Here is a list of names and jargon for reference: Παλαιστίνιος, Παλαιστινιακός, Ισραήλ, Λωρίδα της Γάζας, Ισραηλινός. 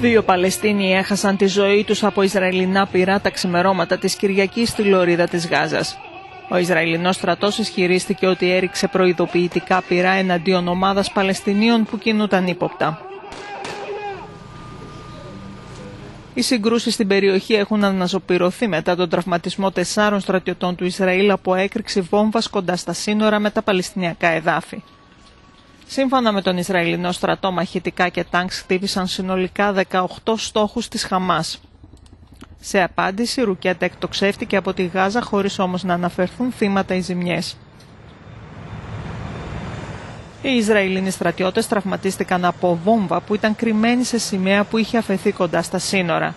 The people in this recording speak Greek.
Δύο Παλαιστίνοι έχασαν τη ζωή τους από Ισραηλινά πυρά τα ξημερώματα της Κυριακής στη Λωρίδα της Γάζας. Ο Ισραηλινός στρατός ισχυρίστηκε ότι έριξε προειδοποιητικά πυρά εναντίον ομάδας Παλαιστινίων που κινούνταν ύποπτα. Οι συγκρούσεις στην περιοχή έχουν αναζωπηρωθεί μετά τον τραυματισμό 4 στρατιωτών του Ισραήλ από έκρηξη βόμβας κοντά στα σύνορα με τα Παλαιστινιακά εδάφη. Σύμφωνα με τον Ισραηλινό στρατό, μαχητικά και τάγκς χτύπησαν συνολικά 18 στόχους της Χαμάς. Σε απάντηση, ρουκέτα εκτοξεύτηκε από τη Γάζα, χωρίς όμως να αναφερθούν θύματα ή ζημιές. Οι Ισραηλινοί στρατιώτες τραυματίστηκαν από βόμβα που ήταν κρυμμένη σε σημαία που είχε αφαιθεί κοντά στα σύνορα.